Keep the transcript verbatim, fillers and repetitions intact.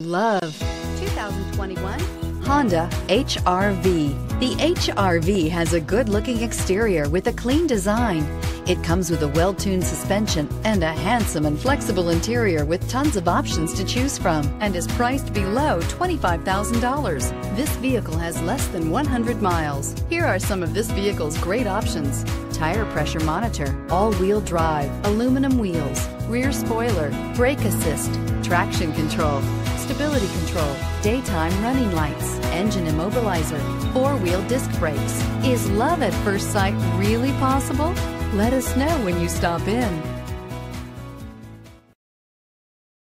Love twenty twenty-one Honda H R V. The H R V has a good-looking exterior with a clean design. It comes with a well-tuned suspension and a handsome and flexible interior with tons of options to choose from, and is priced below twenty-five thousand dollars. This vehicle has less than one hundred miles. Here are some of this vehicle's great options: tire pressure monitor, all-wheel drive, aluminum wheels, rear spoiler, brake assist, traction control, stability control, daytime running lights, engine immobilizer, four-wheel disc brakes. Is love at first sight really possible? Let us know when you stop in.